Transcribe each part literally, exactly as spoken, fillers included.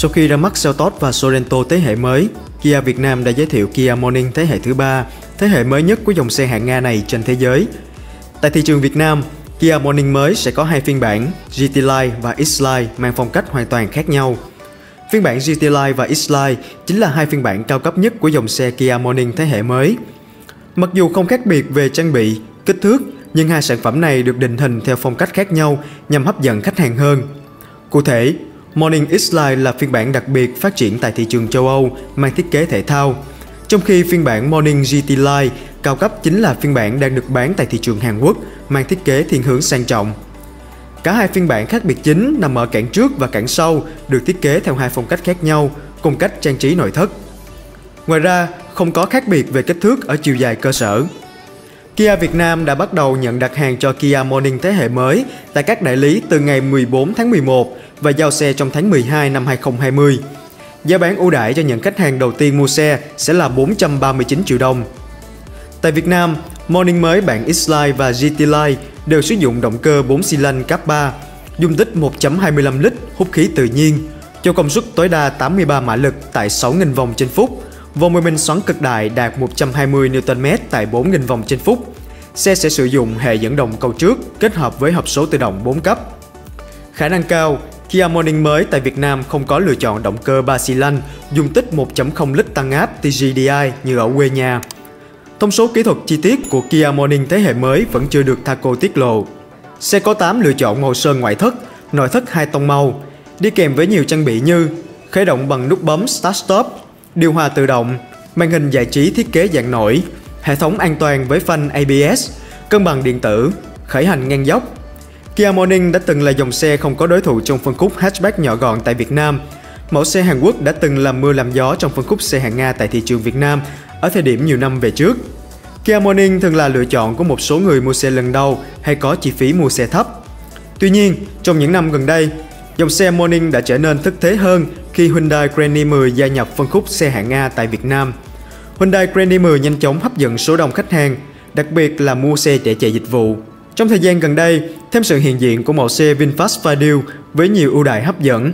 Sau khi ra mắt Seltos và Sorento thế hệ mới, Kia Việt Nam đã giới thiệu Kia Morning thế hệ thứ ba, thế hệ mới nhất của dòng xe hạng Nga này trên thế giới. Tại thị trường Việt Nam, Kia Morning mới sẽ có hai phiên bản giê tê-Line và X-Line mang phong cách hoàn toàn khác nhau. Phiên bản giê tê-Line và X-Line chính là hai phiên bản cao cấp nhất của dòng xe Kia Morning thế hệ mới. Mặc dù không khác biệt về trang bị, kích thước, nhưng hai sản phẩm này được định hình theo phong cách khác nhau nhằm hấp dẫn khách hàng hơn. Cụ thể, Morning X-Line là phiên bản đặc biệt phát triển tại thị trường châu Âu mang thiết kế thể thao, trong khi phiên bản Morning giê tê-Line cao cấp chính là phiên bản đang được bán tại thị trường Hàn Quốc mang thiết kế thiên hướng sang trọng. Cả hai phiên bản khác biệt chính nằm ở cản trước và cản sau, được thiết kế theo hai phong cách khác nhau, cùng cách trang trí nội thất. Ngoài ra, không có khác biệt về kích thước ở chiều dài cơ sở. Kia Việt Nam đã bắt đầu nhận đặt hàng cho Kia Morning thế hệ mới tại các đại lý từ ngày mười bốn tháng mười một và giao xe trong tháng mười hai năm hai nghìn không trăm hai mươi. Giá bán ưu đãi cho những khách hàng đầu tiên mua xe sẽ là bốn trăm ba mươi chín triệu đồng. Tại Việt Nam, Morning mới bản X-Line và giê tê-Line đều sử dụng động cơ bốn xi lanh K ba, dung tích một phẩy hai lăm lít hút khí tự nhiên, cho công suất tối đa tám mươi ba mã lực tại sáu nghìn vòng trên phút. Vòng mô men xoắn cực đại đạt một trăm hai mươi niu-tơn mét tại bốn nghìn vòng trên phút. Xe sẽ sử dụng hệ dẫn động cầu trước kết hợp với hộp số tự động bốn cấp. Khả năng cao, Kia Morning mới tại Việt Nam không có lựa chọn động cơ ba xi lanh, dung tích một phẩy không lít tăng áp tê giê đê i như ở quê nhà. Thông số kỹ thuật chi tiết của Kia Morning thế hệ mới vẫn chưa được Thaco tiết lộ. Xe có tám lựa chọn màu sơn ngoại thất, nội thất hai tông màu, đi kèm với nhiều trang bị như khởi động bằng nút bấm Start-Stop, điều hòa tự động, màn hình giải trí thiết kế dạng nổi, hệ thống an toàn với phanh a bê ét, cân bằng điện tử, khởi hành ngang dốc. Kia Morning đã từng là dòng xe không có đối thủ trong phân khúc hatchback nhỏ gọn tại Việt Nam. Mẫu xe Hàn Quốc đã từng làm mưa làm gió trong phân khúc xe hạng Nga tại thị trường Việt Nam ở thời điểm nhiều năm về trước. Kia Morning thường là lựa chọn của một số người mua xe lần đầu hay có chi phí mua xe thấp. Tuy nhiên, trong những năm gần đây, dòng xe Morning đã trở nên thức thế hơn khi Hyundai Grand i mười gia nhập phân khúc xe hạng Nga tại Việt Nam. Hyundai Grand i mười nhanh chóng hấp dẫn số đông khách hàng, đặc biệt là mua xe để chạy dịch vụ. Trong thời gian gần đây, thêm sự hiện diện của mẫu xe VinFast Fadil với nhiều ưu đãi hấp dẫn,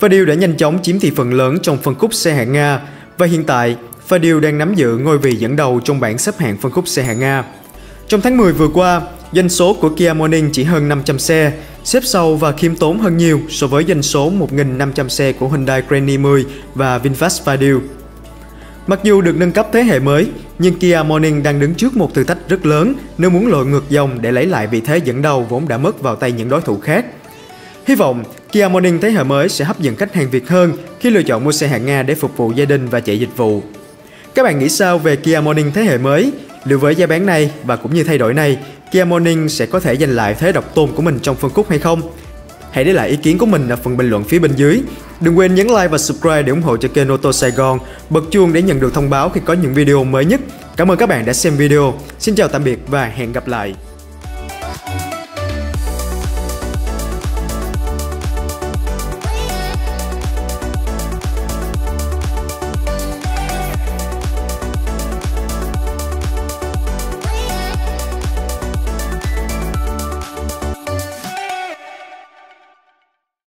Fadil đã nhanh chóng chiếm thị phần lớn trong phân khúc xe hạng Nga và hiện tại Fadil đang nắm giữ ngôi vị dẫn đầu trong bảng xếp hạng phân khúc xe hạng Nga. Trong tháng mười vừa qua, doanh số của Kia Morning chỉ hơn năm trăm xe, xếp sau và khiêm tốn hơn nhiều so với doanh số một nghìn năm trăm xe của Hyundai Grand i mười và VinFast Fadil. Mặc dù được nâng cấp thế hệ mới, nhưng Kia Morning đang đứng trước một thử thách rất lớn nếu muốn lội ngược dòng để lấy lại vị thế dẫn đầu vốn đã mất vào tay những đối thủ khác. Hy vọng Kia Morning thế hệ mới sẽ hấp dẫn khách hàng Việt hơn khi lựa chọn mua xe hạng Nga để phục vụ gia đình và chạy dịch vụ. Các bạn nghĩ sao về Kia Morning thế hệ mới? Liệu với giá bán này và cũng như thay đổi này, Kia Morning sẽ có thể giành lại thế độc tôn của mình trong phân khúc hay không? Hãy để lại ý kiến của mình ở phần bình luận phía bên dưới. Đừng quên nhấn like và subscribe để ủng hộ cho kênh Otosaigon, bật chuông để nhận được thông báo khi có những video mới nhất. Cảm ơn các bạn đã xem video. Xin chào tạm biệt và hẹn gặp lại.